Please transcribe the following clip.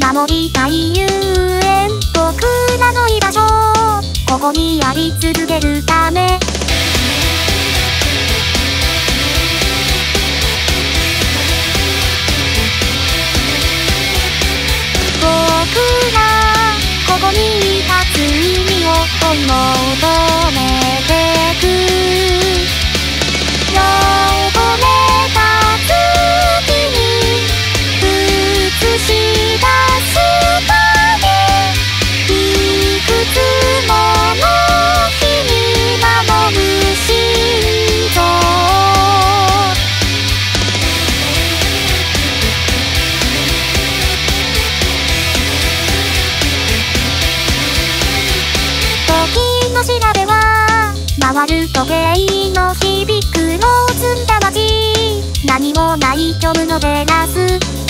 守りたい遊園、僕らの居場所、ここにあり続けるため。僕らここに立つ意味を追い求めてく。よ時計の響くのを積んだ街、何もない虚無のテラス。